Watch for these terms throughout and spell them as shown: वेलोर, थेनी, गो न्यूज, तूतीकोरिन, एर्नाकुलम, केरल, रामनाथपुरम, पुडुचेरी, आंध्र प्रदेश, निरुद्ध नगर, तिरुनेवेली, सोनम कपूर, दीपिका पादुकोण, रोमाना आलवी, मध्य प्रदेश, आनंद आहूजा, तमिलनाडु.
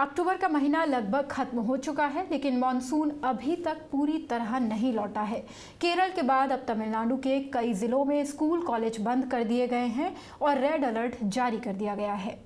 अक्टूबर का महीना लगभग खत्म हो चुका है, लेकिन मानसून अभी तक पूरी तरह नहीं लौटा है। केरल के बाद अब तमिलनाडु के कई जिलों में स्कूल कॉलेज बंद कर दिए गए हैं और रेड अलर्ट जारी कर दिया गया है।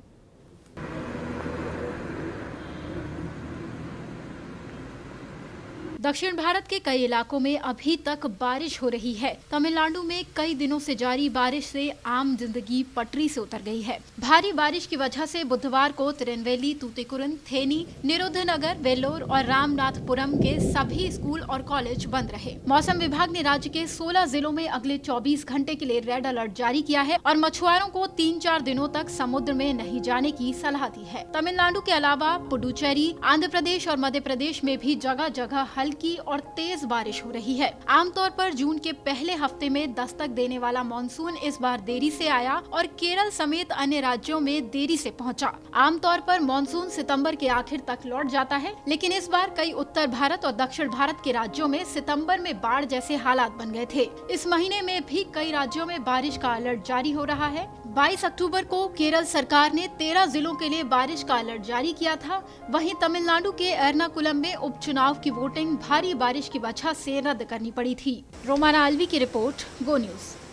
दक्षिण भारत के कई इलाकों में अभी तक बारिश हो रही है। तमिलनाडु में कई दिनों से जारी बारिश से आम जिंदगी पटरी से उतर गई है। भारी बारिश की वजह से बुधवार को तिरुनेवेली, तूतीकोरिन, थेनी, निरुद्ध नगर, वेलोर और रामनाथपुरम के सभी स्कूल और कॉलेज बंद रहे। मौसम विभाग ने राज्य के 16 जिलों में अगले 24 घंटे के लिए रेड अलर्ट जारी किया है और मछुआरों को 3-4 दिनों तक समुद्र में नहीं जाने की सलाह दी है। तमिलनाडु के अलावा पुडुचेरी, आंध्र प्रदेश और मध्य प्रदेश में भी जगह जगह हल्की और तेज बारिश हो रही है। आमतौर पर जून के पहले हफ्ते में दस्तक देने वाला मानसून इस बार देरी से आया और केरल समेत अन्य राज्यों में देरी से पहुंचा। आमतौर पर मानसून सितंबर के आखिर तक लौट जाता है, लेकिन इस बार कई उत्तर भारत और दक्षिण भारत के राज्यों में सितंबर में बाढ़ जैसे हालात बन गए थे। इस महीने में भी कई राज्यों में बारिश का अलर्ट जारी हो रहा है। 22 अक्टूबर को केरल सरकार ने 13 जिलों के लिए बारिश का अलर्ट जारी किया था। वहीं तमिलनाडु के एर्नाकुलम में उपचुनाव की वोटिंग भारी बारिश की वजह से रद्द करनी पड़ी थी। रोमाना आलवी की रिपोर्ट, गो न्यूज।